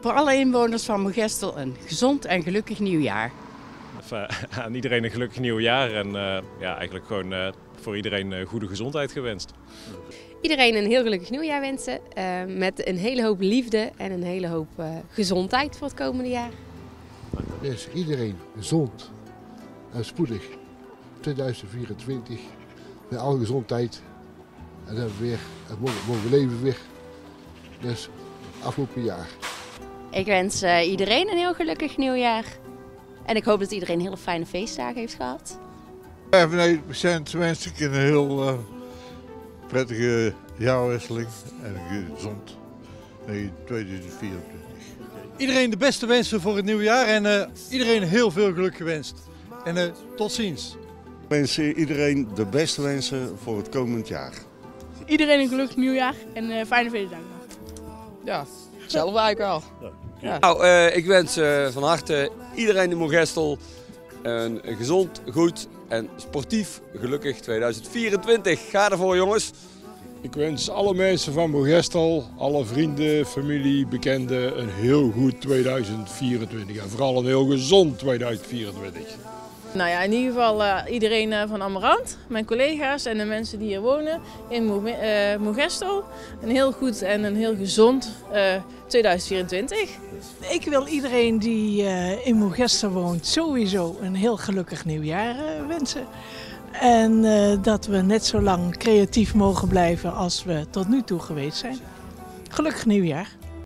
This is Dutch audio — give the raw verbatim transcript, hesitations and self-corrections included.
Voor alle inwoners van Moergestel een gezond en gelukkig nieuwjaar. Enfin, aan iedereen een gelukkig nieuwjaar en uh, ja, eigenlijk gewoon uh, voor iedereen uh, goede gezondheid gewenst. Iedereen een heel gelukkig nieuwjaar wensen uh, met een hele hoop liefde en een hele hoop uh, gezondheid voor het komende jaar. Dus iedereen gezond en spoedig twintig vierentwintig met alle gezondheid en dan weer het mooie leven weer. Dus afgelopen jaar. Ik wens uh, iedereen een heel gelukkig nieuwjaar. En ik hoop dat iedereen hele fijne feestdagen heeft gehad. vijfennegentig procent wens ik een heel uh, prettige jaarwisseling en een gezond tweeduizend vierentwintig. Iedereen de beste wensen voor het nieuwe jaar en uh, iedereen heel veel geluk gewenst. En uh, tot ziens. Ik wens iedereen de beste wensen voor het komend jaar. Iedereen een gelukkig nieuwjaar en uh, fijne feestdagen. Ja, hetzelfde eigenlijk al. Ja. Nou, uh, ik wens uh, van harte iedereen in Moergestel een gezond, goed en sportief gelukkig tweeduizend vierentwintig. Ga ervoor, jongens! Ik wens alle mensen van Moergestel, alle vrienden, familie, bekenden een heel goed tweeduizend vierentwintig. En vooral een heel gezond tweeduizend vierentwintig. Nou ja, in ieder geval uh, iedereen uh, van Amarant, mijn collega's en de mensen die hier wonen in Mo uh, Moergestel. Een heel goed en een heel gezond uh, tweeduizend vierentwintig. Ik wil iedereen die uh, in Moergestel woont sowieso een heel gelukkig nieuwjaar uh, wensen. En uh, dat we net zo lang creatief mogen blijven als we tot nu toe geweest zijn. Gelukkig nieuwjaar.